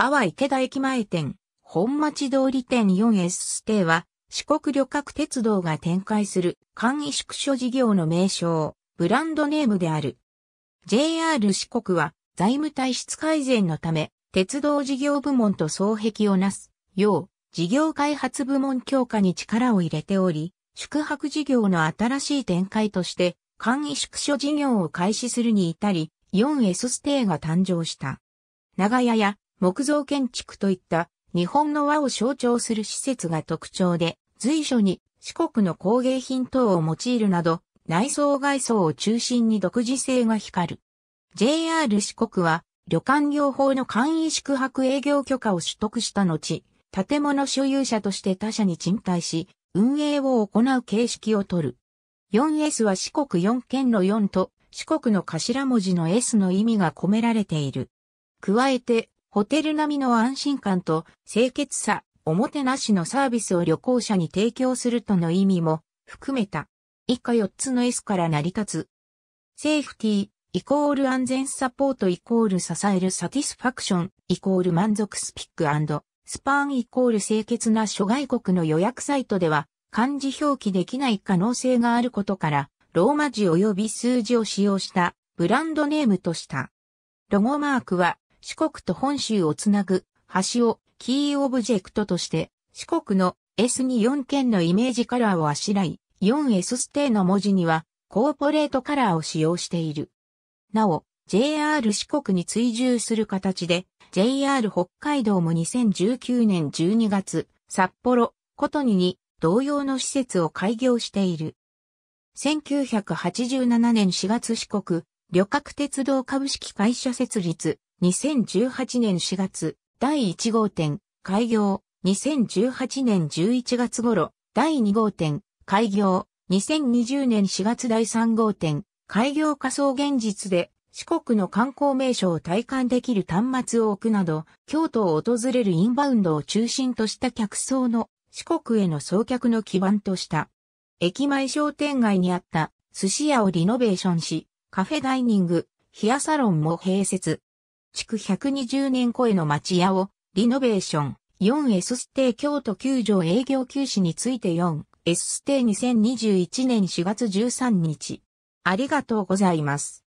阿波池田駅前店、本町通り店 4S ステイは、四国旅客鉄道が展開する簡易宿所事業の名称、ブランドネームである。JR 四国は、財務体質改善のため、鉄道事業部門と双璧をなす、よう、事業開発部門強化に力を入れており、宿泊事業の新しい展開として、簡易宿所事業を開始するに至り、4S ステイが誕生した。長屋や木造建築といった日本の和を象徴する施設が特徴で、随所に四国の工芸品等を用いるなど、内装外装を中心に独自性が光る。JR 四国は、旅館業法の簡易宿泊営業許可を取得した後、建物所有者として他社に賃貸し、運営を行う形式をとる。4S は四国4県の4と四国の頭文字の S の意味が込められている。加えて、ホテル並みの安心感と清潔さ、おもてなしのサービスを旅行者に提供するとの意味も含めた。以下4つの S から成り立つ。セーフティー。=安全サポート=支えるサティスファクション=満足スピック&スパン=清潔な諸外国の予約サイトでは漢字表記できない可能性があることからローマ字及び数字を使用したブランドネームとした。ロゴマークは四国と本州をつなぐ橋をキーオブジェクトとして四国の S に4県のイメージカラーをあしらい 4S ステイの文字にはコーポレートカラーを使用している。なお、JR 四国に追従する形で、JR 北海道も2019年12月、札幌、ことにに同様の施設を開業している。1987年4月四国、旅客鉄道株式会社設立、2018年4月、第1号店、開業、2018年11月頃、第2号店、開業、2020年4月第3号店、開業仮想現実で四国の観光名所を体感できる端末を置くなど、京都を訪れるインバウンドを中心とした客層の四国への送客の基盤とした。駅前商店街にあった寿司屋をリノベーションし、カフェダイニング、ヘアサロンも併設。築120年超えの町屋をリノベーション。4S ステイ京都9条営業休止について 4S ステイ2021年4月13日。ありがとうございます。